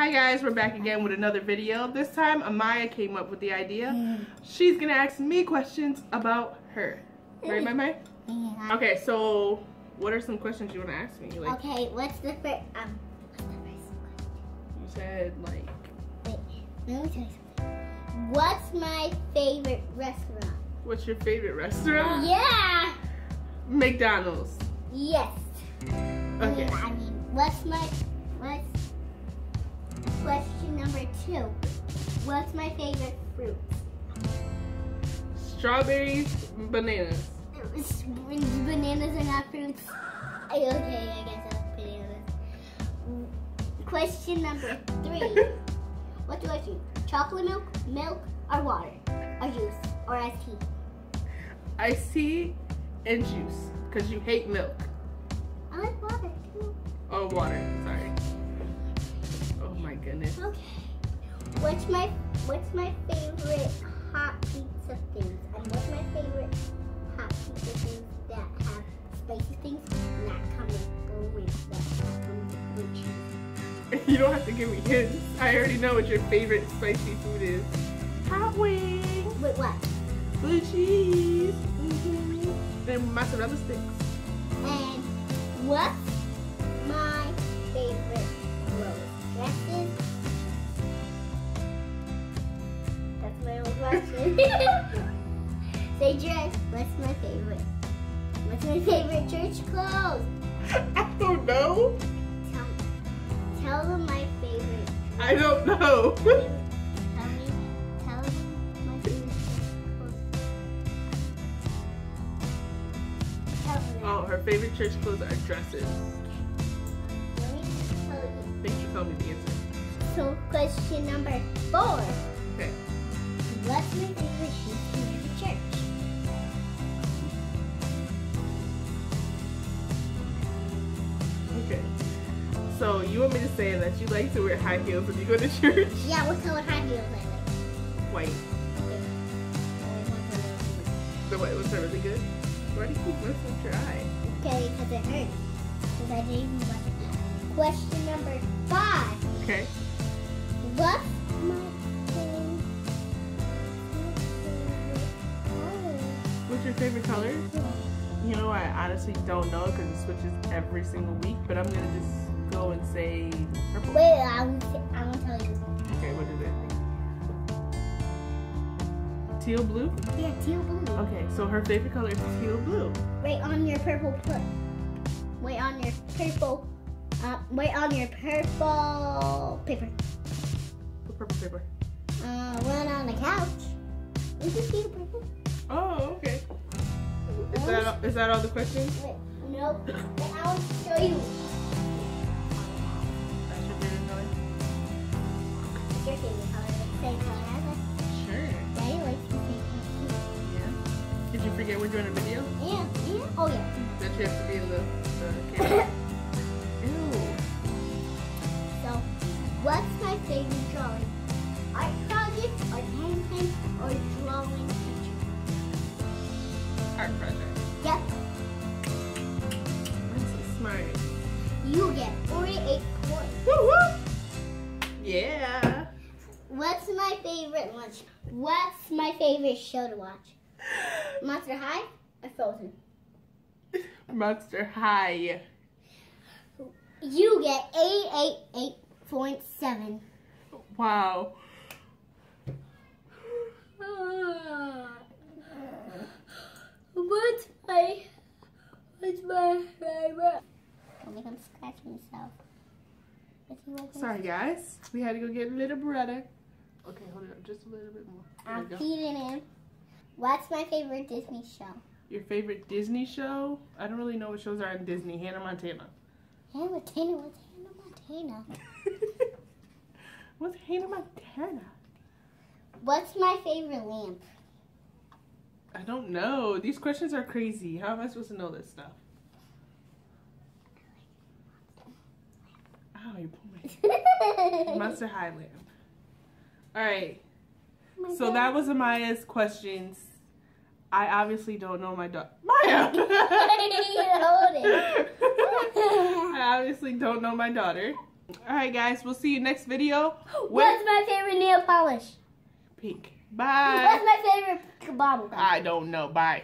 Hi guys, we're back again with another video. This time Amaya came up with the idea. She's gonna ask me questions about her. Right, Maya? Yeah. Okay, so what are some questions you wanna ask me? Like, okay, what's the first question? You said like... Wait, let me tell you something. What's my favorite restaurant? What's your favorite restaurant? Yeah! McDonald's. Yes. Okay. I mean, Question number 2. What's my favorite fruit? Strawberries, bananas. Bananas are not fruits. Okay, I guess that's bananas. Question number 3. What do I drink? Chocolate milk, or water, or juice, or iced tea? Iced tea and juice, because you hate milk. I like water too. Oh, water. Sorry. Goodness. Okay. What's my favorite hot pizza things? And what's my favorite hot pizza things that have spicy things not coming with cheese? You don't have to give me hints. I already know what your favorite spicy food is. Hot wings. With what? Blue cheese. And mozzarella sticks. And what's my favorite clothes? Dresses. That's my old question. Say dress. What's my favorite? What's my favorite church clothes? I don't know. Tell them my favorite. I don't know. Tell them my favorite church clothes. Oh, her favorite church clothes are dresses. Me the answer. So question number 4. Okay. What's my favorite sheet to wear to church? Okay. So you want me to say that you like to wear high heels when you go to church? Yeah, what color high heels I like? White. Okay. The white ones are really good? Why do you keep messing with your eye? Okay, because it hurts. Because I didn't even like it. Question number 5. Okay. What's my favorite color? What's your favorite color? You know, I honestly don't know because it switches every single week, but I'm going to just go and say purple. Wait, I'm going to tell you. Okay, what is it? Teal blue? Yeah, teal blue. Okay, so her favorite color is teal blue. Right on your purple plug. Wait on your purple purple paper. What purple paper? One on the couch. You can see the purple. Oh, okay. Is that all the questions? Wait, nope. But I will show you. That's your favorite color? It's your favorite color. Same color as us. Sure. Daddy likes the same color. Yeah. Did you forget we're doing a video? Yeah. Oh, yeah. That you have to be in the camera. What's my favorite drawing? Art project, or painting, or drawing teacher? Art project. Yep. I'm so smart. You get 48 points. Woo-woo! Yeah. What's my favorite lunch? What's my favorite show to watch? Monster High or Frozen? Monster High. You get 8.7. Wow. What's my favorite? I think I'm scratching myself. Sorry guys, we had to go get a little brother. Okay, hold it up just a little bit more. I'm feeding him. What's my favorite Disney show? Your favorite Disney show? I don't really know what shows are on Disney. Hannah Montana. Hannah Montana, what's Hannah Montana? What's Hannah Montana? What's my favorite lamp? I don't know. These questions are crazy. How am I supposed to know this stuff? Ow, you pulled my hand. Monster High lamp. Alright. So that was Amaya's questions. I obviously don't know my dog. Maya! I obviously don't know my daughter. Alright guys, we'll see you next video. What's my favorite nail polish? Pink. Bye. What's my favorite bottle? I don't know. Bye.